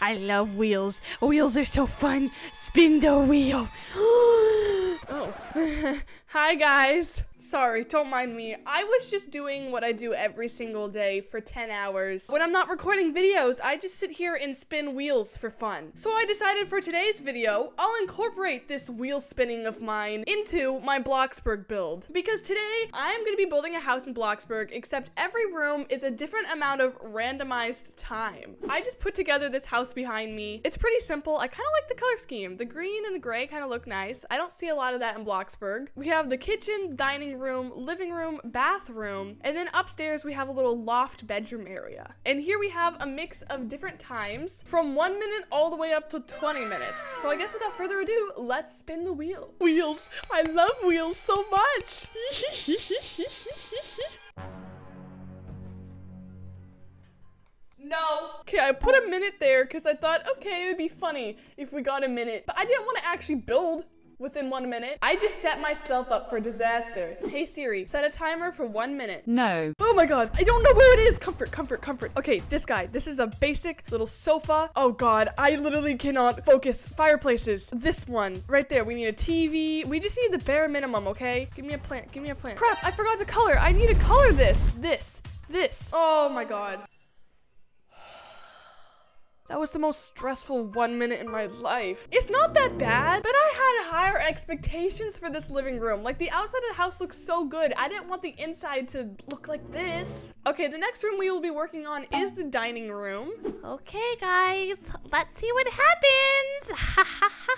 I love wheels. Wheels are so fun. Spin the wheel. Oh. Hi guys. Sorry, don't mind me. I was just doing what I do every single day for 10 hours. When I'm not recording videos, I just sit here and spin wheels for fun. So I decided for today's video, I'll incorporate this wheel spinning of mine into my Bloxburg build. Because today, I'm gonna be building a house in Bloxburg, except every room is a different amount of randomized time. I just put together this house behind me. It's pretty simple. I kinda like the color scheme. The green and the gray kinda look nice. I don't see a lot of that in Bloxburg. We have the kitchen, dining room, living room, bathroom, and then upstairs we have a little loft bedroom area. And here we have a mix of different times from 1 minute all the way up to 20 minutes. So I guess without further ado, let's spin the wheel. Wheels! I love wheels so much! No. Okay, I put a minute there because I thought, okay, it would be funny if we got a minute, but I didn't want to actually build within 1 minute. I just set myself up for disaster. Hey Siri, set a timer for 1 minute. No. Oh my god, I don't know where it is. Comfort, comfort, comfort. Okay, this guy. This is a basic little sofa. Oh god, I literally cannot focus. Fireplaces. This one, right there. We need a TV. We just need the bare minimum, okay? Give me a plant, give me a plant. Crap, I forgot the color. I need to color this. This. Oh my god. That was the most stressful 1 minute in my life. It's not that bad, but I had higher expectations for this living room. Like, the outside of the house looks so good. I didn't want the inside to look like this. Okay, the next room we will be working on is the dining room. Okay, guys, let's see what happens. Ha ha ha.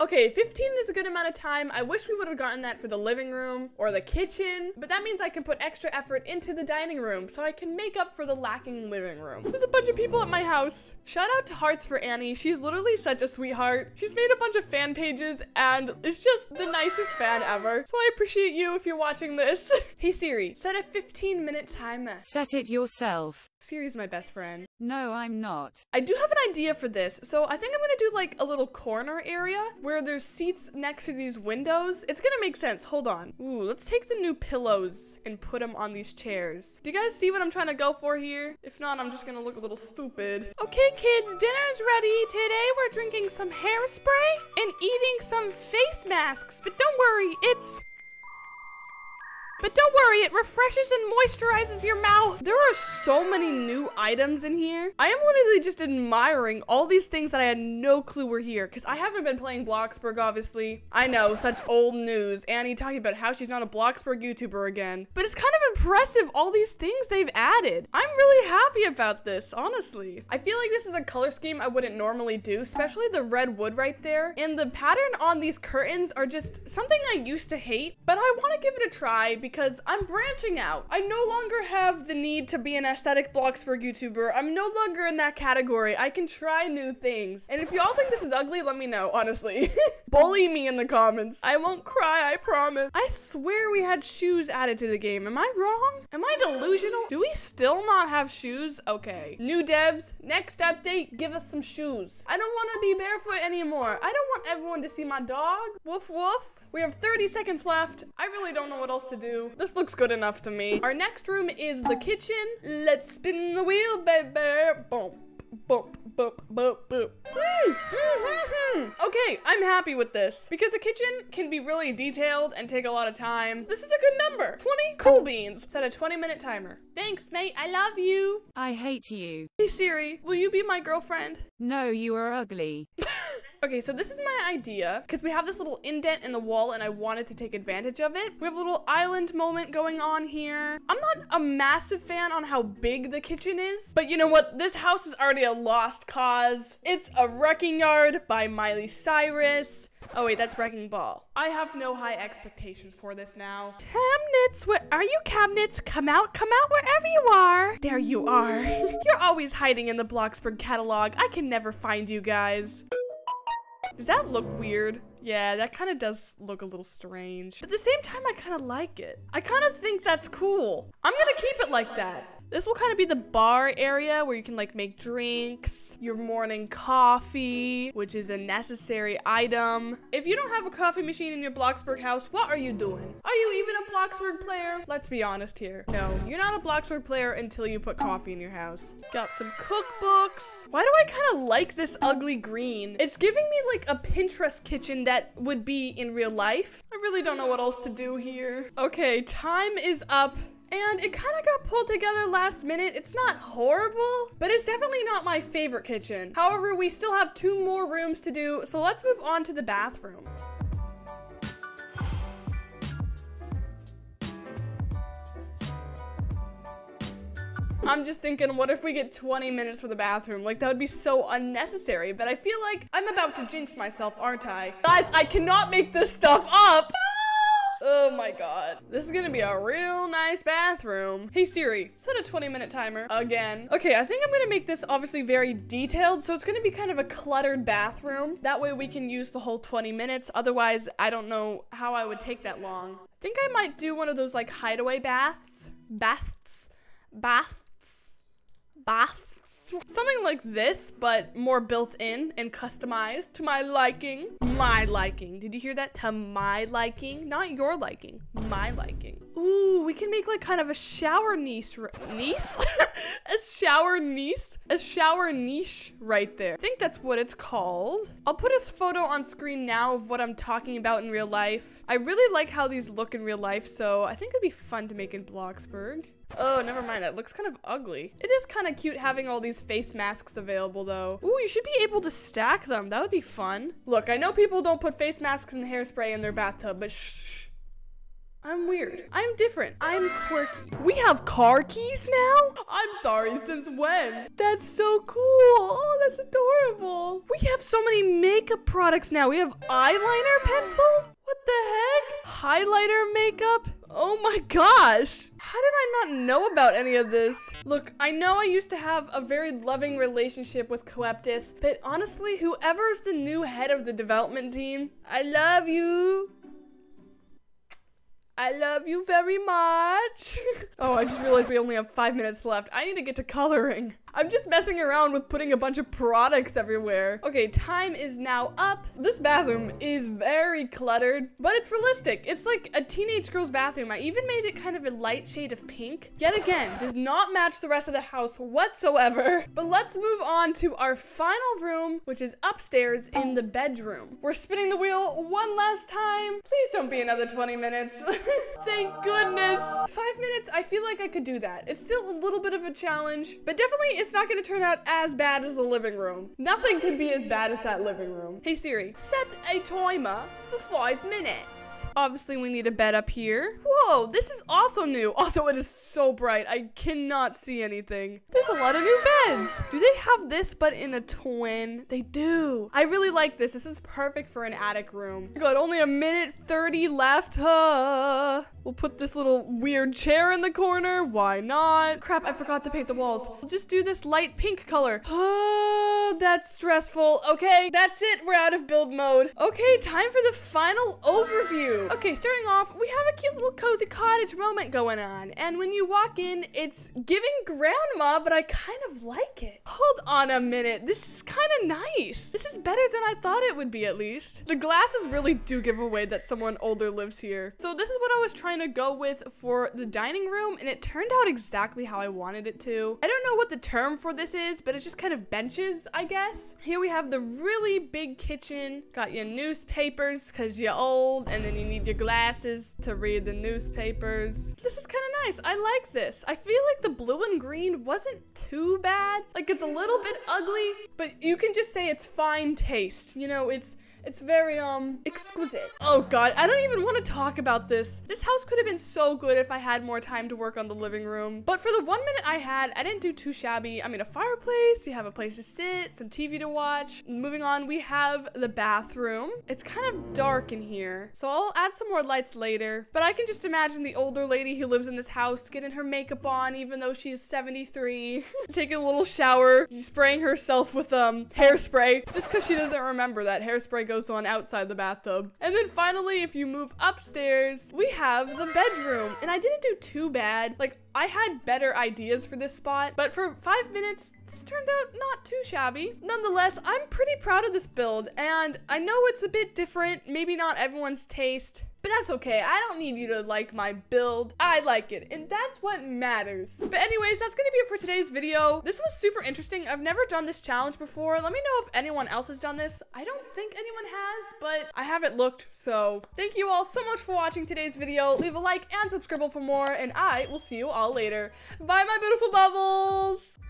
Okay, 15 is a good amount of time. I wish we would have gotten that for the living room or the kitchen, but that means I can put extra effort into the dining room so I can make up for the lacking living room. There's a bunch of people at my house. Shout out to Hearts for Annie. She's literally such a sweetheart. She's made a bunch of fan pages and it's just the nicest fan ever. So I appreciate you if you're watching this. Hey Siri, set a 15-minute timer. Set it yourself. Siri's my best friend. No, I'm not. I do have an idea for this. So I think I'm gonna do like a little corner area where there's seats next to these windows. It's gonna make sense. Hold on. Ooh, let's take the new pillows and put them on these chairs. Do you guys see what I'm trying to go for here? If not, I'm just gonna look a little stupid. Okay, kids, dinner's ready. Today we're drinking some hairspray and eating some face masks. But don't worry, it refreshes and moisturizes your mouth. There are so many new items in here. I am literally just admiring all these things that I had no clue were here because I haven't been playing Bloxburg, obviously. I know, such old news. Annie talking about how she's not a Bloxburg YouTuber again. But it's kind of impressive, all these things they've added. I'm really happy about this, honestly. I feel like this is a color scheme I wouldn't normally do, especially the red wood right there. And the pattern on these curtains are just something I used to hate, but I want to give it a try because I'm branching out. I no longer have the need to be an aesthetic Bloxburg YouTuber. I'm no longer in that category. I can try new things. And if y'all think this is ugly, let me know, honestly. Bully me in the comments. I won't cry, I promise. I swear we had shoes added to the game. Am I wrong? Am I delusional? Do we still not have shoes? Okay. New devs, next update, give us some shoes. I don't want to be barefoot anymore. I don't want everyone to see my dog. Woof, woof. We have 30 seconds left. I really don't know what else to do. This looks good enough to me. Our next room is the kitchen. Let's spin the wheel, baby. Boom, boom, boom, boom, boom. Okay, I'm happy with this because a kitchen can be really detailed and take a lot of time. This is a good number. 20 cool beans. Set a 20-minute timer. Thanks, mate. I love you. I hate you. Hey, Siri, will you be my girlfriend? No, you are ugly. Okay, so this is my idea, because we have this little indent in the wall, and I wanted to take advantage of it. We have a little island moment going on here. I'm not a massive fan on how big the kitchen is, but you know what? This house is already a lost cause. It's a wrecking yard by Miley Cyrus. Oh, wait, that's wrecking ball. I have no high expectations for this now. Cabinets, where are you, cabinets? Come out wherever you are. There you are. You're always hiding in the Bloxburg catalog. I can never find you guys. Does that look weird? Yeah, that kind of does look a little strange. But at the same time, I kind of like it. I kind of think that's cool. I'm gonna keep it like that. This will kind of be the bar area where you can like make drinks, your morning coffee, which is a necessary item. If you don't have a coffee machine in your Bloxburg house, what are you doing? Are you even a Bloxburg player? Let's be honest here. No, you're not a Bloxburg player until you put coffee in your house. Got some cookbooks. Why do I kind of like this ugly green? It's giving me like a Pinterest kitchen that would be in real life. I really don't know what else to do here. Okay, time is up. And it kind of got pulled together last minute. It's not horrible, but it's definitely not my favorite kitchen. However, we still have 2 more rooms to do, so let's move on to the bathroom. I'm just thinking, what if we get 20 minutes for the bathroom? Like, that would be so unnecessary, but I feel like I'm about to jinx myself, aren't I? Guys, I cannot make this stuff up. Oh my god. This is gonna be a real nice bathroom. Hey Siri, set a 20-minute timer again. Okay, I think I'm gonna make this obviously very detailed, so it's gonna be kind of a cluttered bathroom. That way we can use the whole 20 minutes. Otherwise, I don't know how I would take that long. I think I might do one of those like hideaway baths. Something like this, but more built in and customized to my liking. My liking. Did you hear that? To my liking. Not your liking. My liking. Ooh, we can make like kind of a shower niche. A shower niche right there. I think that's what it's called. I'll put his photo on screen now of what I'm talking about in real life. I really like how these look in real life, so I think it'd be fun to make in Bloxburg. Oh, never mind. That looks kind of ugly. It is kind of cute having all these face masks available, though. Ooh, you should be able to stack them. That would be fun. Look, I know people don't put face masks and hairspray in their bathtub, but shh. I'm weird. I'm different. I'm quirky. We have car keys now? I'm sorry, since when? That's so cool. Oh, that's adorable. We have so many makeup products now. We have eyeliner pencil? What the heck? Highlighter makeup? Oh my gosh. How did I not know about any of this? Look, I know I used to have a very loving relationship with Coeptis, but honestly, whoever's the new head of the development team, I love you. I love you very much. Oh, I just realized we only have 5 minutes left. I need to get to coloring. I'm just messing around with putting a bunch of products everywhere. Okay, time is now up. This bathroom is very cluttered, but it's realistic. It's like a teenage girl's bathroom. I even made it kind of a light shade of pink. Yet again, does not match the rest of the house whatsoever. But let's move on to our final room, which is upstairs in the bedroom. We're spinning the wheel one last time. Please don't be another 20 minutes. Thank goodness. 5 minutes, I feel like I could do that. It's still a little bit of a challenge, but definitely it's not gonna turn out as bad as the living room. Nothing could be as bad as that living room. Hey Siri, set a timer for 5 minutes. Obviously we need a bed up here. Whoa, this is also new. Also, it is so bright. I cannot see anything. There's a lot of new beds. Do they have this but in a twin? They do. I really like this. This is perfect for an attic room. God, only a 1:30 left. We'll put this little weird chair in the corner. Why not? Crap, I forgot to paint the walls. We'll just do this light pink color. Oh, that's stressful. Okay, that's it. We're out of build mode. Okay, time for the final overview. Okay, starting off, we have a cute little cozy cottage moment going on. And when you walk in, it's giving grandma, but I kind of like it. Hold on a minute. This is kind of nice. This is better than I thought it would be, at least. The glasses really do give away that someone older lives here. So this is what I was trying to go with for the dining room, and it turned out exactly how I wanted it to. I don't know what the term for this is, but it's just kind of benches, I guess. Here we have the really big kitchen. Got your newspapers, because you're old, and then you need your glasses to read the newspapers. This is kind of nice. I like this. I feel like the blue and green wasn't too bad. Like, it's a little bit ugly, but you can just say it's fine taste. You know, it's very, exquisite. Oh God, I don't even want to talk about this. This house could have been so good if I had more time to work on the living room. But for the 1 minute I had, I didn't do too shabby. I mean, a fireplace, you have a place to sit, some TV to watch. Moving on, we have the bathroom. It's kind of dark in here, so I'll add some more lights later. But I can just imagine the older lady who lives in this house getting her makeup on, even though she's 73. Taking a little shower, spraying herself with, hairspray. Just because she doesn't remember that hairspray goes on outside the bathtub. And then finally, if you move upstairs, we have the bedroom. And I didn't do too bad. Like, I had better ideas for this spot, but for 5 minutes, this turned out not too shabby. Nonetheless, I'm pretty proud of this build, and I know it's a bit different, maybe not everyone's taste, But that's okay, I don't need you to like my build. I like it, and that's what matters. But anyways, that's gonna be it for today's video. This was super interesting. I've never done this challenge before. Let me know if anyone else has done this. I don't think anyone has, but I haven't looked. So thank you all so much for watching today's video. Leave a like and subscribe for more, and I will see you all later. Bye, my beautiful bubbles!